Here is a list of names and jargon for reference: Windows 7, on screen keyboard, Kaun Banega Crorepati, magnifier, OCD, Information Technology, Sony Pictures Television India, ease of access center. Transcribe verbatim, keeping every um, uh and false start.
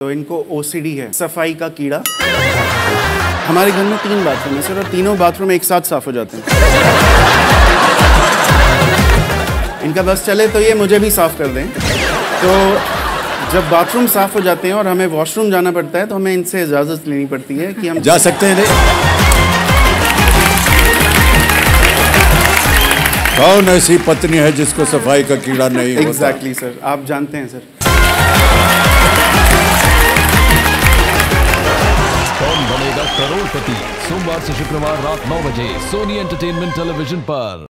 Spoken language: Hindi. तो इनको ओ सी डी है, सफाई का कीड़ा। हमारे घर में तीन बाथरूम है सर और तीनों बाथरूम एक साथ साफ हो जाते हैं। इनका बस चले तो ये मुझे भी साफ कर दें। तो जब बाथरूम साफ हो जाते हैं और हमें वॉशरूम जाना पड़ता है तो हमें इनसे इजाज़त लेनी पड़ती है कि हम जा सकते हैं। कौन ऐसी पत्नी है जिसको सफाई का कीड़ा नहीं होता? एग्जैक्टली सर, आप जानते हैं सर। कौन बनेगा करोड़पति, सोमवार से शुक्रवार रात नौ बजे सोनी एंटरटेनमेंट टेलीविजन पर।